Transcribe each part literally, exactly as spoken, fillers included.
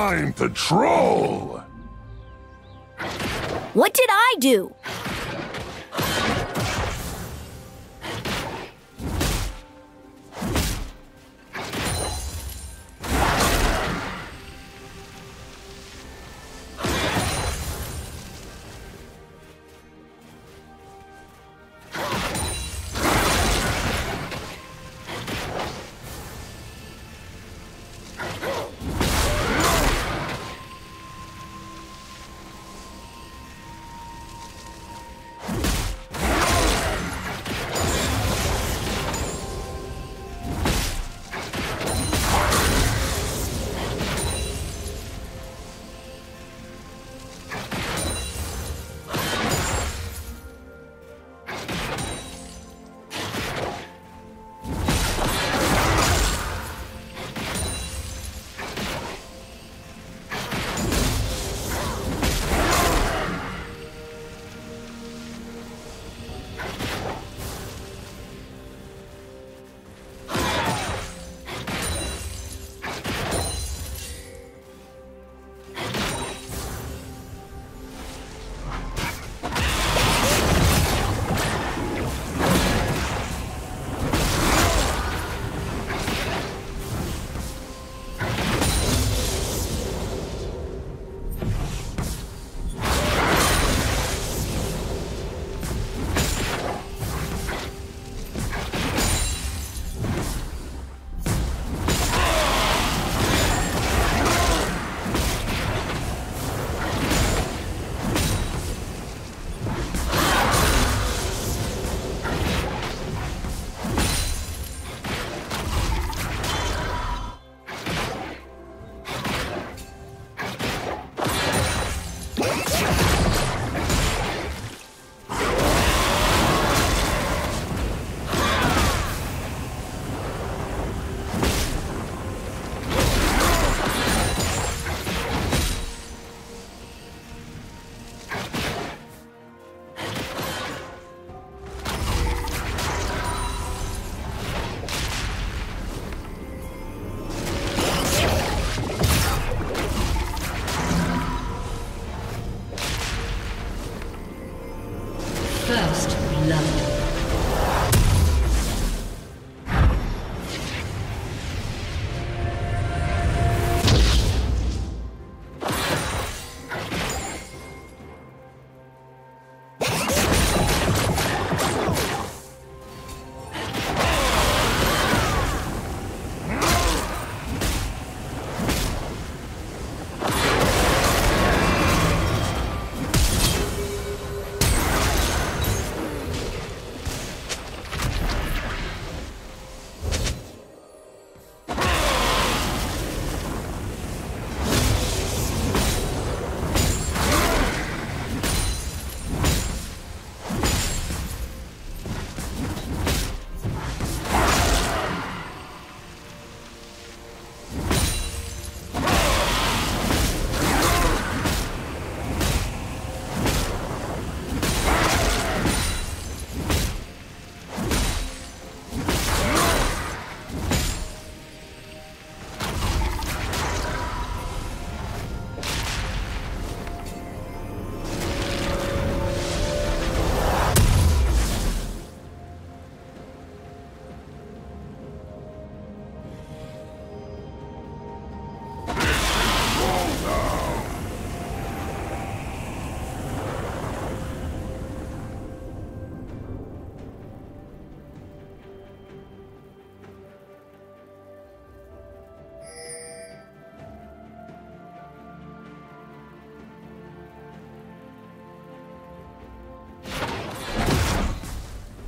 time to troll! What did I do? First love.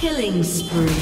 Killing spree.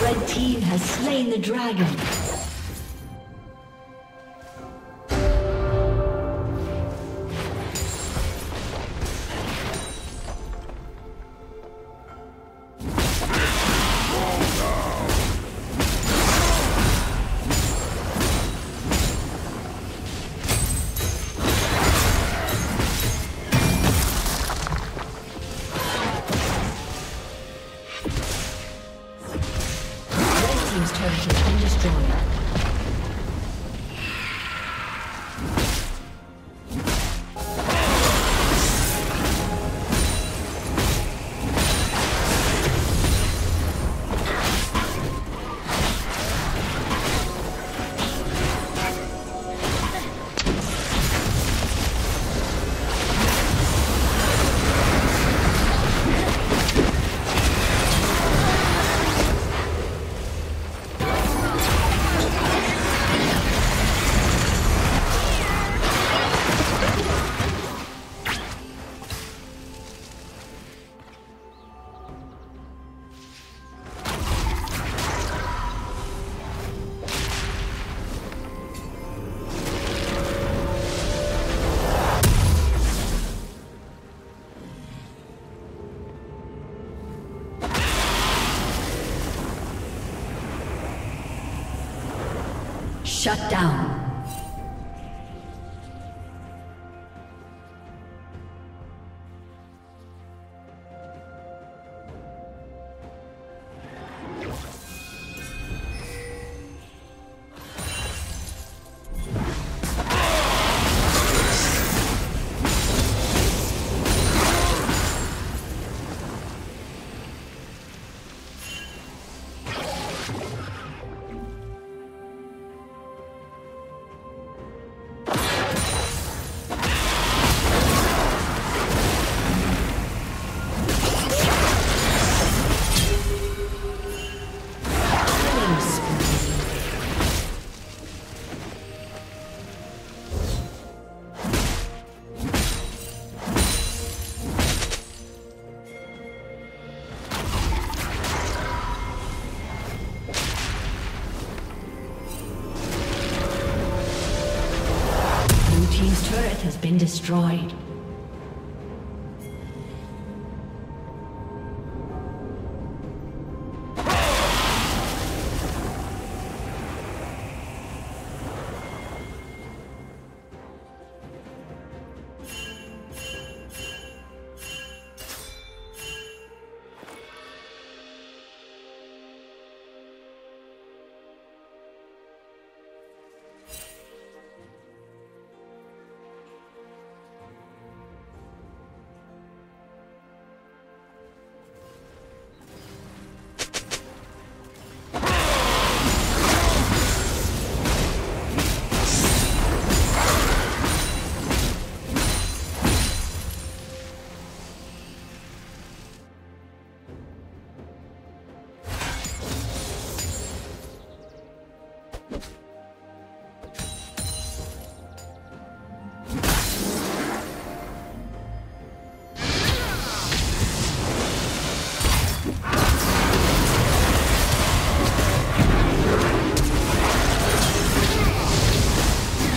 Red team has slain the dragon. Turret has been destroyed. team's turret has been destroyed.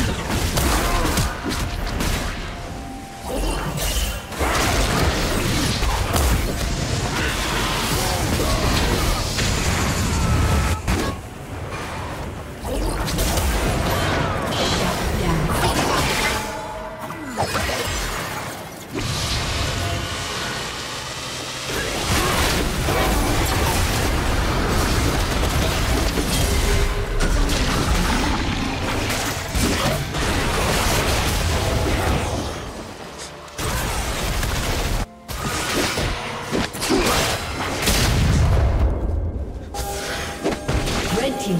Team's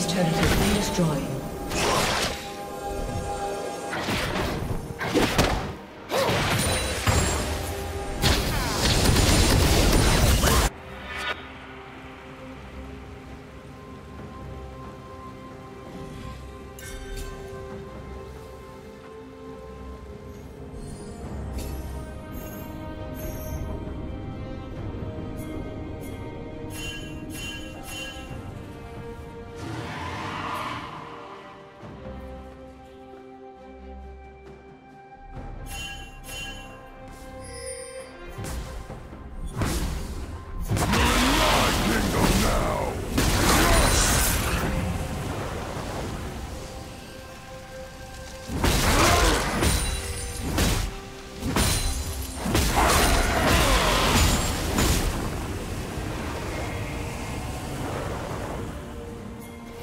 turret has been destroyed. The red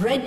Red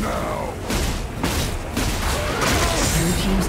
now. Blue team's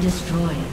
Destroyed.